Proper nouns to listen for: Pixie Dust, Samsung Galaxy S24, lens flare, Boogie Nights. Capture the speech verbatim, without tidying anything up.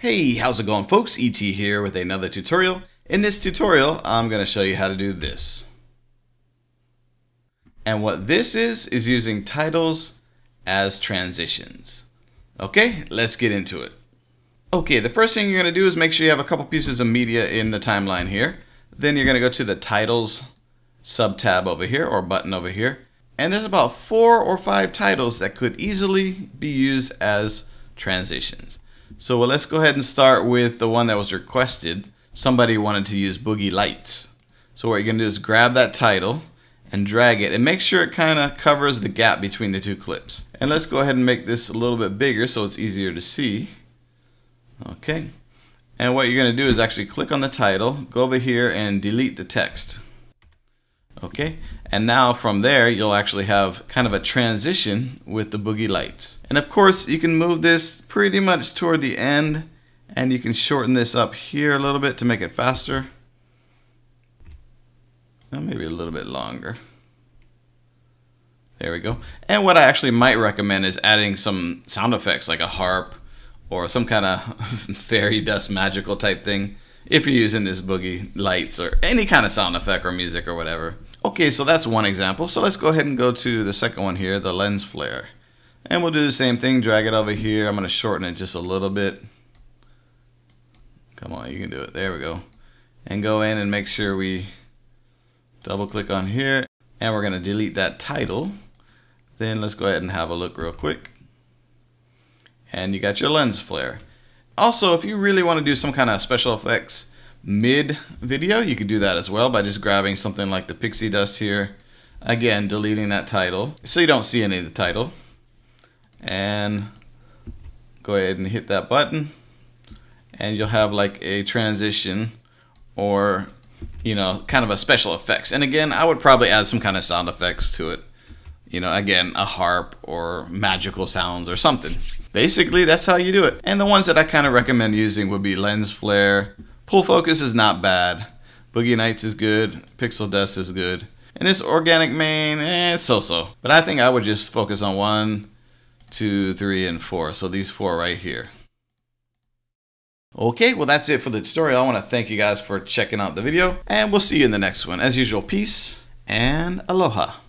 Hey, how's it going, folks? E T here with another tutorial. In this tutorial, I'm going to show you how to do this. And what this is, is using titles as transitions. Okay, let's get into it. Okay, the first thing you're going to do is make sure you have a couple pieces of media in the timeline here. Then you're going to go to the titles sub-tab over here, or button over here. And there's about four or five titles that could easily be used as transitions. So well, let's go ahead and start with the one that was requested. Somebody wanted to use Boogie Nights. So what you're going to do is grab that title and drag it and make sure it kind of covers the gap between the two clips. And let's go ahead and make this a little bit bigger so it's easier to see. Okay. And what you're going to do is actually click on the title, go over here and delete the text. Okay, and now from there you'll actually have kind of a transition with the Boogie Nights. And of course you can move this pretty much toward the end, and you can shorten this up here a little bit to make it faster. Now maybe a little bit longer. There we go. And what I actually might recommend is adding some sound effects like a harp or some kind of fairy dust magical type thing if you're using this Boogie Nights or any kind of sound effect or music or whatever. Okay, so that's one example. So let's go ahead and go to the second one here, the lens flare. And we'll do the same thing, drag it over here. I'm going to shorten it just a little bit. Come on, you can do it. There we go. And go in and make sure we double click on here. And we're going to delete that title. Then let's go ahead and have a look real quick. And you got your lens flare. Also, if you really want to do some kind of special effects mid-video, you could do that as well by just grabbing something like the Pixie Dust here. Again, deleting that title so you don't see any of the title. And go ahead and hit that button. And you'll have like a transition or, you know, kind of a special effects. And again, I would probably add some kind of sound effects to it. You know, again, a harp or magical sounds or something. Basically, that's how you do it. And the ones that I kind of recommend using would be lens flare. Pull focus is not bad. Boogie Nights is good. Pixel Dust is good. And this organic main, eh, it's so-so. But I think I would just focus on one, two, three, and four. So these four right here. Okay, well, that's it for the tutorial. I want to thank you guys for checking out the video. And we'll see you in the next one. As usual, peace and aloha.